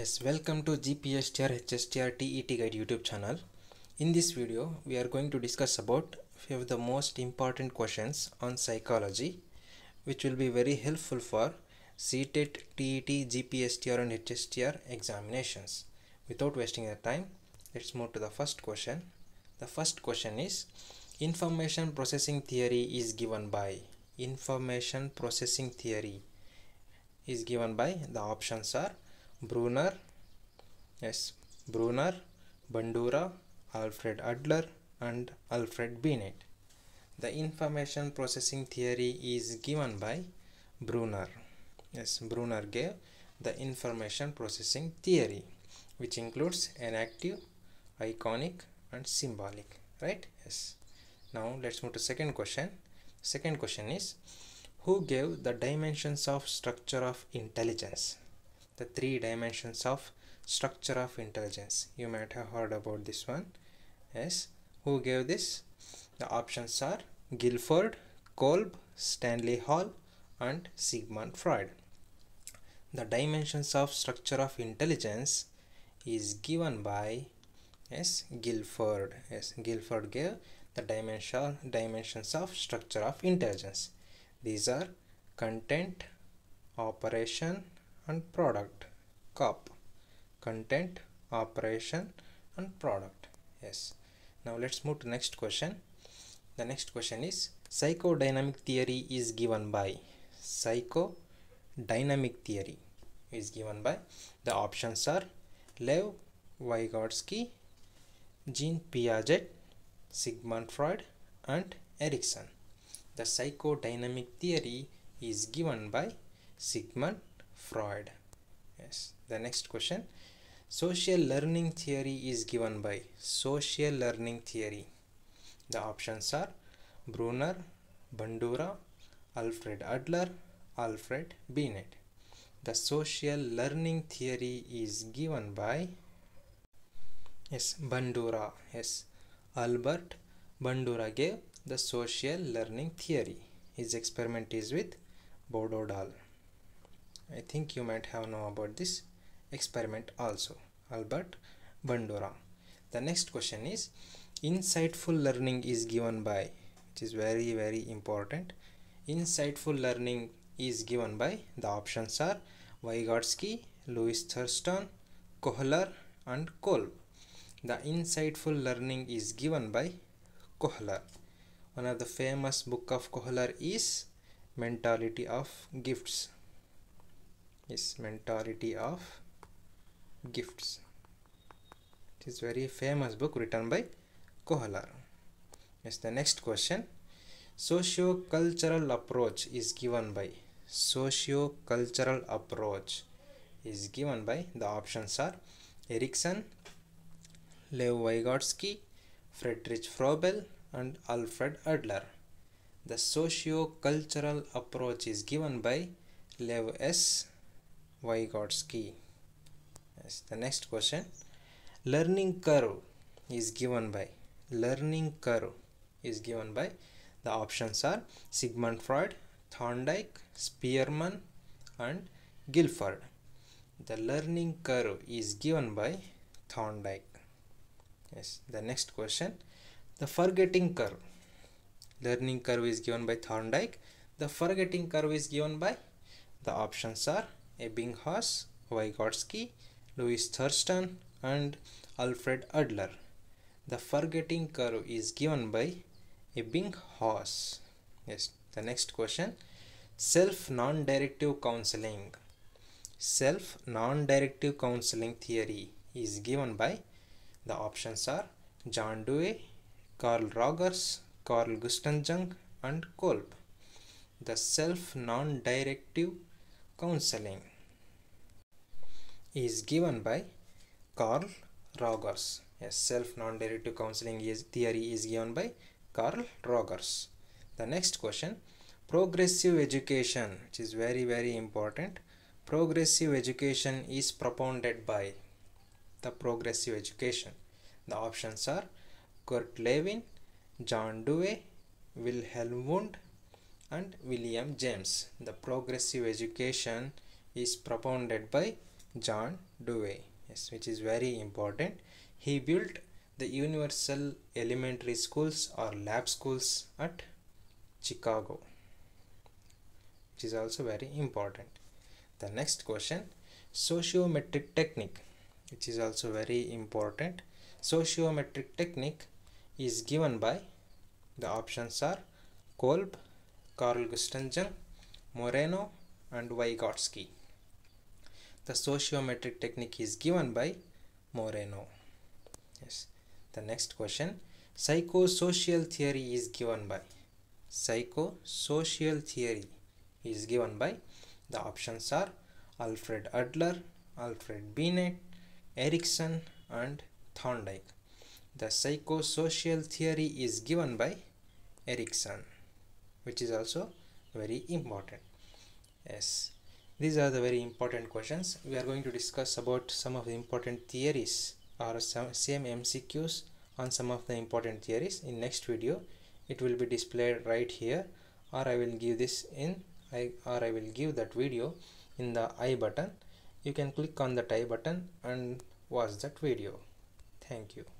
Yes, welcome to GPSTR, HSTR, TET Guide YouTube channel. In this video, we are going to discuss about few of the most important questions on psychology, which will be very helpful for C TET, TET, GPSTR and HSTR examinations. Without wasting the time, let's move to the first question. The first question is, information processing theory is given by, information processing theory is given by, the options are Bruner, yes, Bruner, Bandura, Alfred Adler and Alfred Binet. The information processing theory is given by Bruner. Yes, Bruner gave the information processing theory, which includes enactive, iconic and symbolic, right? Yes. Now let's move to second question. Second question is, who gave the dimensions of structure of intelligence? The three dimensions of structure of intelligence. You might have heard about this one. Yes. Who gave this? The options are Guilford, Kolb, Stanley Hall and Sigmund Freud. The dimensions of structure of intelligence is given by, yes, Guilford. Yes, Guilford gave the dimensions of structure of intelligence. These are content, operation and product. COP, content, operation and product. Yes. Now let's move to next question. The next question is, psychodynamic theory is given by, psychodynamic theory is given by, the options are Lev Vygotsky, Jean Piaget, Sigmund Freud and Erikson. The psychodynamic theory is given by Sigmund Freud. Yes. The next question, social learning theory is given by, social learning theory. The options are Bruner, Bandura, Alfred Adler, Alfred Binet. The social learning theory is given by, yes, Bandura. Yes, Albert Bandura gave the social learning theory. His experiment is with Bobo doll. I think you might have known about this experiment also, Albert Bandura. The next question is, insightful learning is given by, which is very, very important. Insightful learning is given by, the options are Vygotsky, Louis Thurstone, Kohler and Kolb. The insightful learning is given by Kohler. One of the famous book of Kohler is Mentality of Gifts. Yes, Mentality of Gifts. It is very famous book written by Kohler. Yes, the next question, socio-cultural approach is given by, socio-cultural approach is given by, the options are Erikson, Lev Vygotsky, Friedrich Frobel and Alfred Adler. The socio-cultural approach is given by Lev S. Vygotsky. Yes, the next question, learning curve is given by, learning curve is given by, the options are Sigmund Freud, Thorndike, Spearman and Guilford. The learning curve is given by Thorndike. Yes, the next question, the forgetting curve. Learning curve is given by Thorndike. The forgetting curve is given by, the options are Ebbinghaus, Vygotsky, Louis Thurstone and Alfred Adler. The forgetting curve is given by Ebbinghaus. Yes. The next question, self non-directive counseling. Self non-directive counseling theory is given by, the options are John Dewey, Carl Rogers, Carl Gustav Jung and Kolb. The self non-directive counseling is given by Carl Rogers. Yes, self non-directive counseling theory is given by Carl Rogers. The next question, progressive education, which is very, very important. Progressive education is propounded by, the progressive education. The options are Kurt Lewin, John Dewey, Wilhelm Wundt and William James. The progressive education is propounded by John Dewey, yes, which is very important. He built the universal elementary schools or lab schools at Chicago, which is also very important. The next question, sociometric technique, which is also very important. Sociometric technique is given by, the options are Kolb, Carl Gustav Jung, Moreno and Vygotsky. The sociometric technique is given by Moreno. Yes. The next question, psychosocial theory is given by, psychosocial theory is given by, the options are Alfred Adler, Alfred Binet, Erikson and Thorndike. The psychosocial theory is given by Erikson, which is also very important. Yes. These are the very important questions. We are going to discuss about some of the important theories or some same MCQs on some of the important theories in next video. It will be displayed right here, or I will give this in I will give that video in the I button. You can click on the I button and watch that video. Thank you.